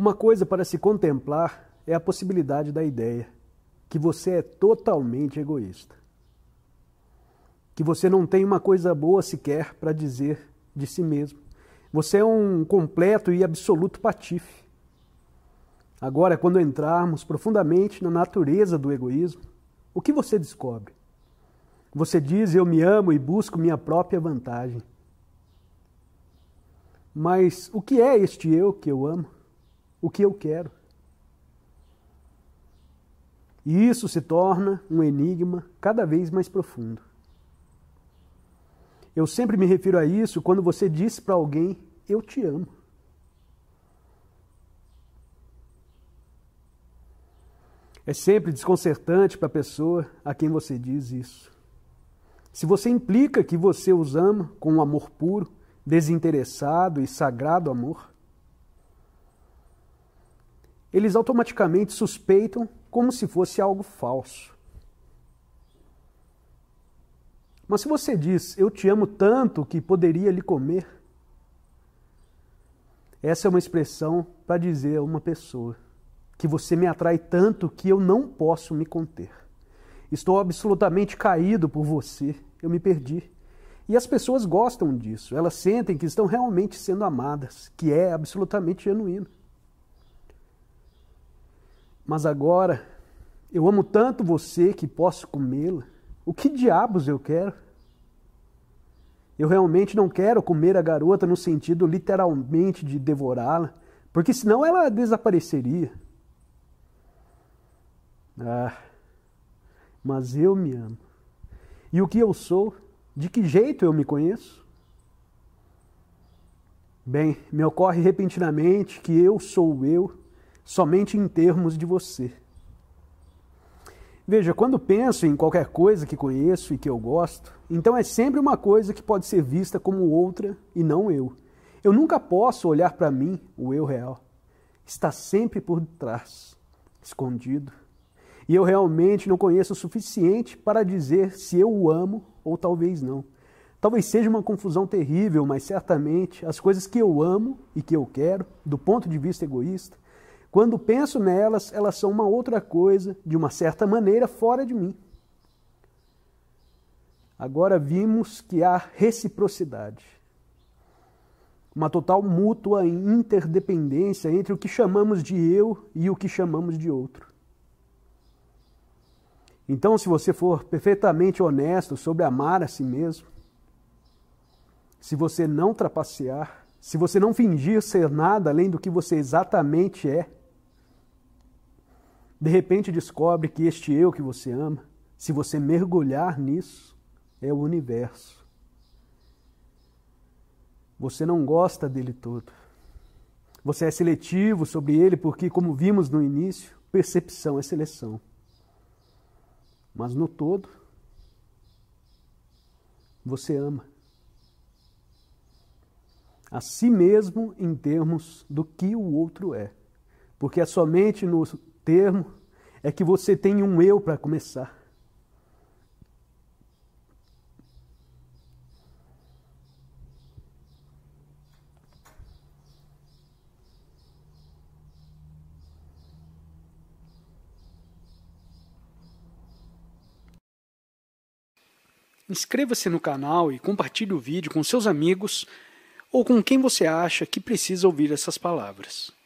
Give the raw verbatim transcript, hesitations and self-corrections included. Uma coisa para se contemplar é a possibilidade da ideia que você é totalmente egoísta, que você não tem uma coisa boa sequer para dizer de si mesmo. Você é um completo e absoluto patife. Agora, quando entrarmos profundamente na natureza do egoísmo, o que você descobre? Você diz, eu me amo e busco minha própria vantagem. Mas o que é este eu que eu amo? O que eu quero? E isso se torna um enigma cada vez mais profundo. Eu sempre me refiro a isso quando você diz para alguém, eu te amo. É sempre desconcertante para a pessoa a quem você diz isso. Se você implica que você os ama com um amor puro, desinteressado e sagrado amor, eles automaticamente suspeitam como se fosse algo falso. Mas se você diz, eu te amo tanto que poderia lhe comer, essa é uma expressão para dizer a uma pessoa que você me atrai tanto que eu não posso me conter. Estou absolutamente caído por você, eu me perdi. E as pessoas gostam disso, elas sentem que estão realmente sendo amadas, que é absolutamente genuíno. Mas agora, eu amo tanto você que posso comê-la. O que diabos eu quero? Eu realmente não quero comer a garota no sentido literalmente de devorá-la, porque senão ela desapareceria. Ah, mas eu me amo. E o que eu sou? De que jeito eu me conheço? Bem, me ocorre repentinamente que eu sou eu, somente em termos de você. Veja, quando penso em qualquer coisa que conheço e que eu gosto, então é sempre uma coisa que pode ser vista como outra e não eu. Eu nunca posso olhar para mim o eu real. Está sempre por trás, escondido. E eu realmente não conheço o suficiente para dizer se eu o amo ou talvez não. Talvez seja uma confusão terrível, mas certamente as coisas que eu amo e que eu quero, do ponto de vista egoísta, quando penso nelas, elas são uma outra coisa, de uma certa maneira, fora de mim. Agora vimos que há reciprocidade. Uma total mútua interdependência entre o que chamamos de eu e o que chamamos de outro. Então, se você for perfeitamente honesto sobre amar a si mesmo, se você não trapacear, se você não fingir ser nada além do que você exatamente é, de repente descobre que este eu que você ama, se você mergulhar nisso, é o universo. Você não gosta dele todo. Você é seletivo sobre ele porque, como vimos no início, percepção é seleção. Mas no todo, você ama a si mesmo em termos do que o outro é. Porque é somente no termo é que você tem um eu para começar. Inscreva-se no canal e compartilhe o vídeo com seus amigos ou com quem você acha que precisa ouvir essas palavras.